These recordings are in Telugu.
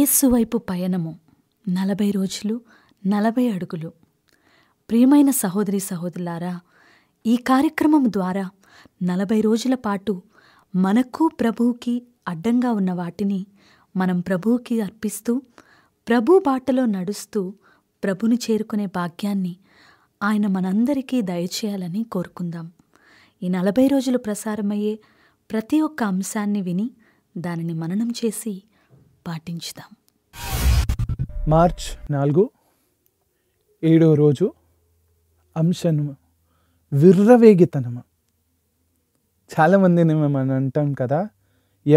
ఏసువైపు పయనము 40 రోజులు 40 అడుగులు. ప్రియమైన సహోదరి సహోదరులారా, ఈ కార్యక్రమం ద్వారా 40 రోజుల పాటు మనకు ప్రభువుకి అడ్డంగా ఉన్న వాటిని మనం ప్రభువుకి అర్పిస్తూ, ప్రభు బాటలో నడుస్తూ ప్రభుని చేరుకునే భాగ్యాన్ని ఆయన మనందరికీ దయచేయాలని కోరుకుందాం. ఈ 40 రోజులు ప్రసారమయ్యే ప్రతి ఒక్క అంశాన్ని విని దానిని మననం చేసి పాటించుదాం. మార్చి 4, 7వ రోజు అంశము విర్రవేగితనము. చాలామందిని మేము అంటాం కదా,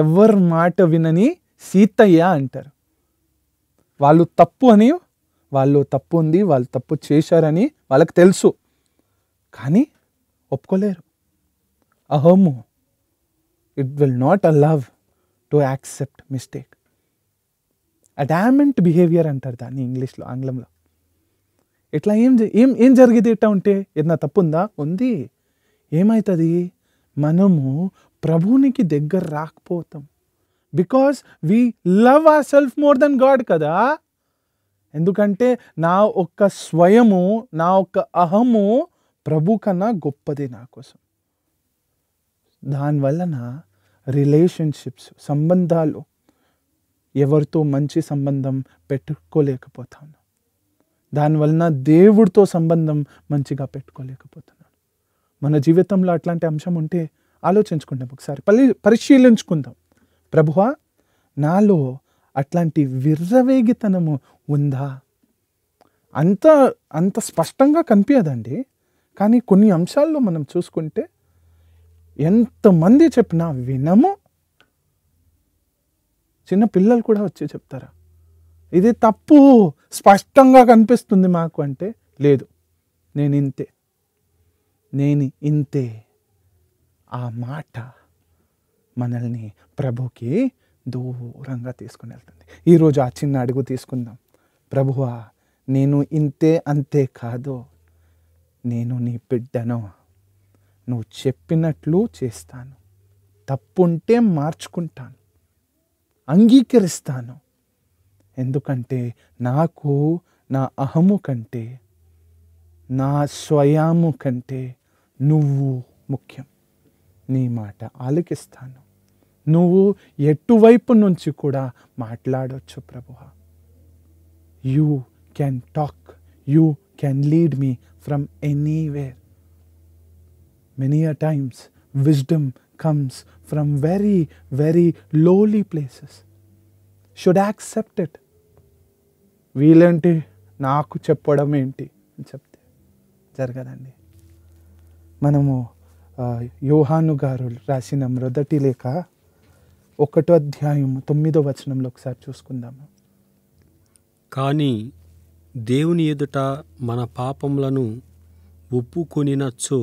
ఎవరి మాట వినని సీతయ్య అంటారు. వాళ్ళు తప్పు చేశారని వాళ్ళకి తెలుసు, కానీ ఒప్పుకోలేరు. అహోము, it will not allow to accept mistake. Adamant behaviour అంటారు దాన్ని ఇంగ్లీష్లో, ఆంగ్లంలో. ఇట్లా ఏం జరిగేది? ఇట్లా ఉంటే ఏదైనా తప్పు ఉందా? ఉంది. ఏమవుతుంది? మనము ప్రభువునికి దగ్గర రాకపోతాం. Because we love our self more than God కదా. ఎందుకంటే నా ఒక్క స్వయము, నా ఒక్క అహము ప్రభు కన్నా గొప్పది నా కోసం. దానివలన రిలేషన్షిప్స్, సంబంధాలు, ఎవరితో మంచి సంబంధం పెట్టుకోలేకపోతాను. దానివలన దేవుడితో సంబంధం మంచిగా పెట్టుకోలేకపోతున్నాను. మన జీవితంలో అట్లాంటి అంశం ఉంటే ఆలోచించుకుందాం, ఒకసారి పరిశీలించుకుందాం. ప్రభువా, నాలో అట్లాంటి విర్రవేగితనము ఉందా? అంత స్పష్టంగా కనిపించదండి, కానీ కొన్ని అంశాల్లో మనం చూసుకుంటే ఎంతమంది చెప్పినా వినము. చిన్న పిల్లలు కూడా వచ్చి చెప్తారా, ఇది తప్పు, స్పష్టంగా కనిపిస్తుంది మాకు అంటే, లేదు నేను ఇంతే. ఆ మాట మనల్ని ప్రభుకి దూరంగా తీసుకుని వెళ్తుంది. ఈరోజు ఆ చిన్న అడుగు తీసుకుందాం. ప్రభువా, నేను ఇంతే అంతే కాదు, నేను నీ బిడ్డను, నువ్వు చెప్పినట్లు చేస్తాను, తప్పుంటే మార్చుకుంటాను, అంగీకరిస్తాను. ఎందుకంటే నాకు నా అహము కంటే, నా స్వయాము కంటే నువ్వు ముఖ్యం. నీ మాట ఆలకిస్తాను, నువ్వు ఎటువైపు నుంచి కూడా మాట్లాడవచ్చు. ప్రభువా, you can talk, you can lead me from anywhere. Many a times wisdom comes from very, very lowly places. Should accept it. వీలంటే నాకు చెప్పడం ఏంటి అని చెప్తే జరగదండి. మనము యోహాను గారు రాసిన మొదటి లేఖ 1వ అధ్యాయం 9వ వచనంలో ఒకసారి చూసుకుందాము. కానీ దేవుని ఎదుట మన పాపములను ఒప్పుకొనినచో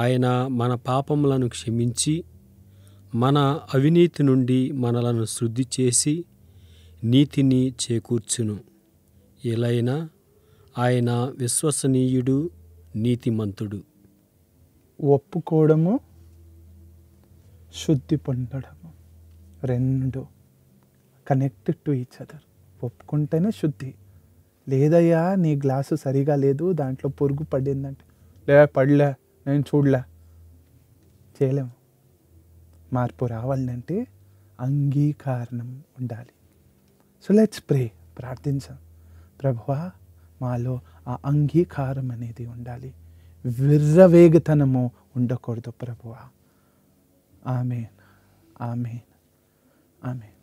ఆయన మన పాపములను క్షమించి, మన అవినీతి నుండి మనలను శుద్ధి చేసి నీతిని చేకూర్చును. ఎలైనా ఆయన విశ్వసనీయుడు, నీతిమంతుడు. ఒప్పుకోవడము, శుద్ధి పొందడము రెండు కనెక్టెడ్ టు ఈచ్ అదర్. ఒప్పుకుంటేనే శుద్ధి. లేదయ్యా, నీ గ్లాసు సరిగా లేదు, దాంట్లో పొరుగు పడిందంటే, లే పడలే, నేను చూడలే, చేయలేము. మార్పు రావాలంటే అంగీకారం ఉండాలి. సో లెట్స్ ప్రే, ప్రార్థించాం. ప్రభువా, మాలో ఆ అంగీకారం అనేది ఉండాలి, విర్రవేగతనము ఉండకూడదు ప్రభువా. Amen, amen, amen.